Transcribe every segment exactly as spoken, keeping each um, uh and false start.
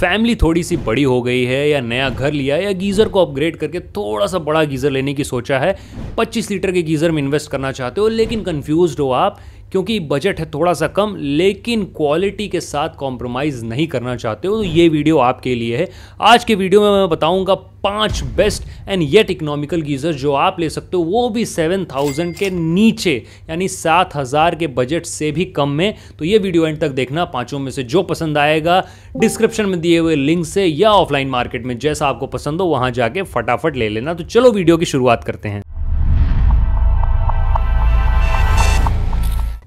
Family थोड़ी सी बड़ी हो गई है या नया घर लिया या गीज़र को अपग्रेड करके थोड़ा सा बड़ा गीज़र लेने की सोचा है, पच्चीस लीटर के गीज़र में इन्वेस्ट करना चाहते हो लेकिन कंफ्यूज्ड हो आप क्योंकि बजट है थोड़ा सा कम लेकिन क्वालिटी के साथ कॉम्प्रोमाइज़ नहीं करना चाहते हो, तो ये वीडियो आपके लिए है। आज के वीडियो में मैं बताऊंगा पांच best and yet economical geyser जो आप ले सकते हो, वो भी सात हज़ार के नीचे यानी सात हज़ार के बजट से भी कम में। तो ये वीडियो एंड तक देखना, पांचों में से जो पसंद आएगा डिस्क्रिप्शन में दिए हुए लिंक से या ऑफलाइन मार्केट में जैसा आपको पसंद हो वहाँ जाके फटाफट ले लेना। तो चलो वीडियो की शुरुआत करते हैं।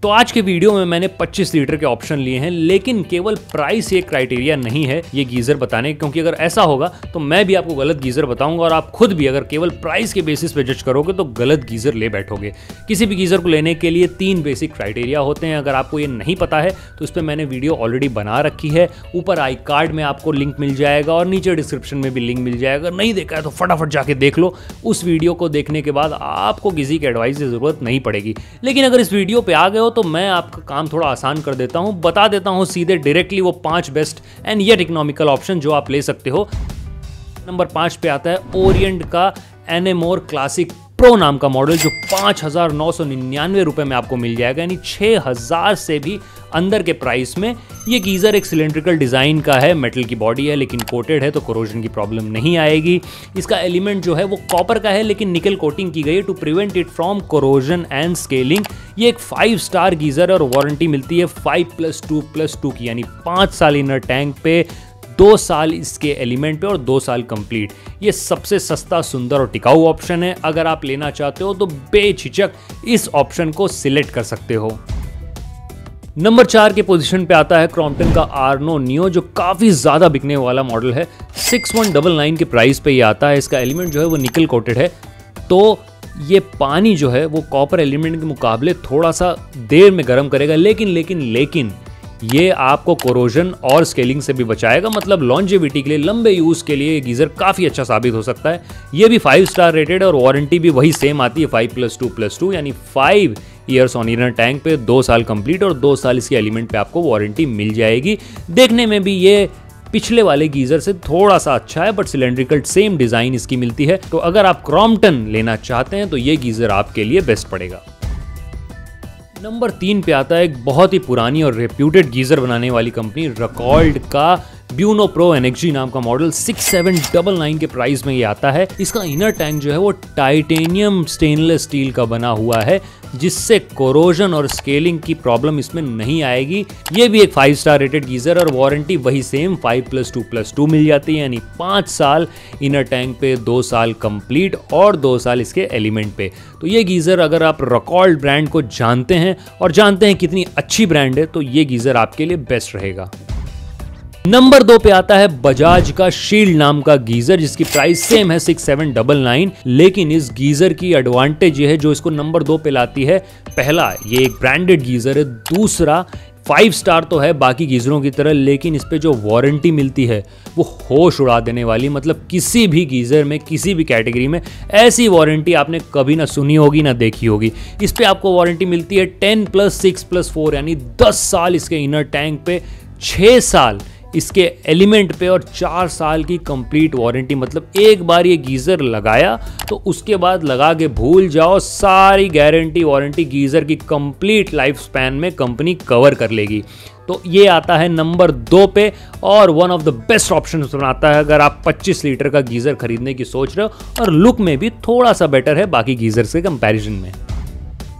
तो आज के वीडियो में मैंने पच्चीस लीटर के ऑप्शन लिए हैं लेकिन केवल प्राइस एक क्राइटेरिया नहीं है ये गीज़र बताने, क्योंकि अगर ऐसा होगा तो मैं भी आपको गलत गीज़र बताऊंगा और आप खुद भी अगर केवल प्राइस के बेसिस पे जज करोगे तो गलत गीज़र ले बैठोगे। किसी भी गीज़र को लेने के लिए तीन बेसिक क्राइटेरिया होते हैं, अगर आपको ये नहीं पता है तो इस पर मैंने वीडियो ऑलरेडी बना रखी है। ऊपर आई कार्ड में आपको लिंक मिल जाएगा और नीचे डिस्क्रिप्शन में भी लिंक मिल जाएगा, नहीं देखा है तो फटाफट जाके देख लो। उस वीडियो को देखने के बाद आपको किसी की एडवाइस की ज़रूरत नहीं पड़ेगी। लेकिन अगर इस वीडियो पर आ गए तो मैं आपका काम थोड़ा आसान कर देता हूं, बता देता हूं सीधे डायरेक्टली वो पांच best and yet economical option जो आप ले सकते हो। नंबर पांच पे आता है ओरिएंट का एनामोर क्लासिक प्रो नाम का मॉडल जो पाँच हज़ार नौ सौ निन्यानवे रुपये में आपको मिल जाएगा, यानी छः हज़ार से भी अंदर के प्राइस में। ये गीज़र एक सिलेंड्रिकल डिज़ाइन का है, मेटल की बॉडी है लेकिन कोटेड है तो कोरोजन की प्रॉब्लम नहीं आएगी। इसका एलिमेंट जो है वो कॉपर का है लेकिन निकल कोटिंग की गई है to prevent it from corrosion and scaling. ये एक फाइव स्टार गीज़र और वारंटी मिलती है five plus two plus two की, यानी पाँच साल इनर टैंक पे, दो साल इसके एलिमेंट पे और दो साल कंप्लीट। ये सबसे सस्ता, सुंदर और टिकाऊ ऑप्शन है। अगर आप लेना चाहते हो तो बेझिझक इस ऑप्शन को सिलेक्ट कर सकते हो। नंबर चार के पोजीशन पे आता है क्रॉम्पटन का आर्नो नियो जो काफ़ी ज़्यादा बिकने वाला मॉडल है, सिक्स वन डबल नाइन के प्राइस पे ये आता है। इसका एलिमेंट जो है वो निकल कोटेड है तो ये पानी जो है वो कॉपर एलिमेंट के मुकाबले थोड़ा सा देर में गर्म करेगा, लेकिन लेकिन लेकिन ये आपको कोरोजन और स्केलिंग से भी बचाएगा, मतलब लॉन्जेविटी के लिए, लंबे यूज़ के लिए गीज़र काफ़ी अच्छा साबित हो सकता है। ये भी फाइव स्टार रेटेड और वारंटी भी वही सेम आती है five plus two plus two यानी five years on inner tank पे, दो साल कंप्लीट और दो साल इसके एलिमेंट पे आपको वारंटी मिल जाएगी। देखने में भी ये पिछले वाले गीज़र से थोड़ा सा अच्छा है बट सिलेंड्रिकल सेम डिज़ाइन इसकी मिलती है, तो अगर आप क्रॉम्पटन लेना चाहते हैं तो ये गीज़र आपके लिए बेस्ट पड़ेगा। नंबर तीन पे आता है एक बहुत ही पुरानी और रेप्यूटेड गीज़र बनाने वाली कंपनी रकॉल्ड का ब्यूनो प्रो एनएक्सजी नाम का model, six seven double nine के प्राइस में ये आता है। इसका इनर टैंक जो है वो टाइटेनियम स्टेनलेस स्टील का बना हुआ है जिससे कोरोजन और स्केलिंग की प्रॉब्लम इसमें नहीं आएगी। ये भी एक फाइव स्टार रेटेड गीज़र और वारंटी वही same five plus two plus two मिल जाती है, यानी पाँच साल इनर टैंक पे, दो साल कंप्लीट और दो साल इसके एलिमेंट पे। तो ये गीज़र अगर आप रकॉल्ड ब्रांड को जानते हैं और जानते हैं कितनी अच्छी ब्रांड है तो ये गीज़र आपके लिए बेस्ट रहेगा। नंबर दो पे आता है बजाज का शील्ड नाम का गीज़र जिसकी प्राइस सेम है सिक्स सेवन डबल नाइन, लेकिन इस गीज़र की एडवांटेज ये है जो इसको नंबर दो पे लाती है। पहला, ये एक ब्रांडेड गीज़र है, दूसरा फाइव स्टार तो है बाकी गीज़रों की तरह लेकिन इस पे जो वारंटी मिलती है वो होश उड़ा देने वाली, मतलब किसी भी गीज़र में किसी भी कैटेगरी में ऐसी वारंटी आपने कभी ना सुनी होगी ना देखी होगी। इस पे आपको वारंटी मिलती है ten plus six plus four यानी दस साल इसके इनर टैंक पे, छः साल इसके एलिमेंट पे और चार साल की कंप्लीट वारंटी, मतलब एक बार ये गीज़र लगाया तो उसके बाद लगा के भूल जाओ, सारी गारंटी वारंटी गीज़र की कंप्लीट लाइफ स्पैन में कंपनी कवर कर लेगी। तो ये आता है नंबर दो पे और one of the best option बनाता है अगर आप पच्चीस लीटर का गीज़र खरीदने की सोच रहे हो और लुक में भी थोड़ा सा बेटर है बाकी गीज़र से कंपेरिजन में।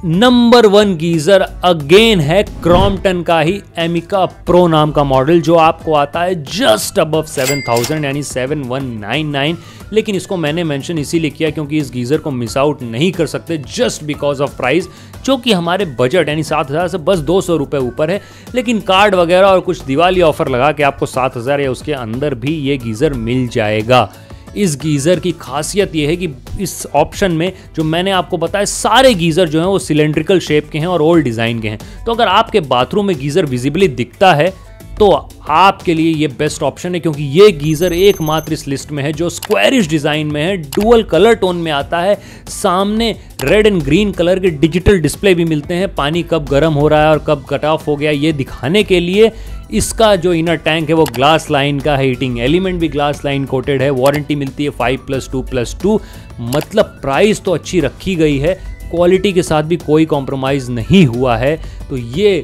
नंबर वन गीज़र अगेन है क्रॉम्पटन का ही एमिका प्रो नाम का मॉडल जो आपको आता है जस्ट अबव सेवन थाउजेंड यानी सेवन वन नाइन नाइन, लेकिन इसको मैंने मेंशन इसीलिए किया क्योंकि इस गीज़र को मिस आउट नहीं कर सकते जस्ट बिकॉज ऑफ प्राइस जो कि हमारे बजट यानी सात हज़ार से बस दो सौ रुपये ऊपर है, लेकिन कार्ड वगैरह और कुछ दिवाली ऑफर लगा के आपको सात हज़ार या उसके अंदर भी ये गीज़र मिल जाएगा। इस गीज़र की खासियत यह है कि इस ऑप्शन में जो मैंने आपको बताया सारे गीज़र जो हैं वो सिलेंड्रिकल शेप के हैं और ओल्ड डिज़ाइन के हैं, तो अगर आपके बाथरूम में गीज़र विजिबली दिखता है तो आपके लिए ये बेस्ट ऑप्शन है क्योंकि ये गीज़र एकमात्र इस लिस्ट में है जो स्क्वायरिश डिज़ाइन में है, डुअल कलर टोन में आता है, सामने रेड एंड ग्रीन कलर के डिजिटल डिस्प्ले भी मिलते हैं, पानी कब गर्म हो रहा है और कब कट ऑफ हो गया ये दिखाने के लिए। इसका जो इनर टैंक है वो ग्लास लाइन का है, हीटिंग एलिमेंट भी ग्लास लाइन कोटेड है, वारंटी मिलती है five plus two plus two, मतलब प्राइस तो अच्छी रखी गई है, क्वालिटी के साथ भी कोई कॉम्प्रोमाइज़ नहीं हुआ है। तो ये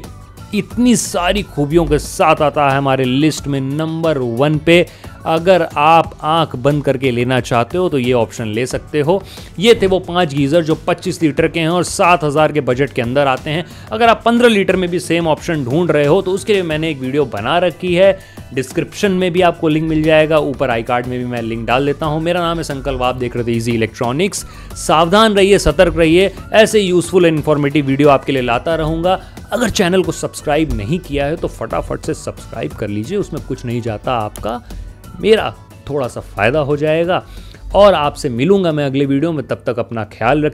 इतनी सारी खूबियों के साथ आता है हमारे लिस्ट में नंबर वन पे। अगर आप आंख बंद करके लेना चाहते हो तो ये ऑप्शन ले सकते हो। ये थे वो पाँच गीज़र जो पच्चीस लीटर के हैं और सात हज़ार के बजट के अंदर आते हैं। अगर आप पंद्रह लीटर में भी सेम ऑप्शन ढूंढ रहे हो तो उसके लिए मैंने एक वीडियो बना रखी है, डिस्क्रिप्शन में भी आपको लिंक मिल जाएगा, ऊपर आई कार्ड में भी मैं लिंक डाल देता हूँ। मेरा नाम है संकल्प, आप देख रहे थे ईजी इलेक्ट्रॉनिक्स। सावधान रहिए, सतर्क रहिए, ऐसे यूज़फुल एंड इन्फॉर्मेटिव वीडियो आपके लिए लाता रहूँगा। अगर चैनल को सब्सक्राइब नहीं किया है तो फटाफट से सब्सक्राइब कर लीजिए, उसमें कुछ नहीं जाता आपका, मेरा थोड़ा सा फ़ायदा हो जाएगा। और आपसे मिलूंगा मैं अगले वीडियो में, तब तक अपना ख्याल रखिए।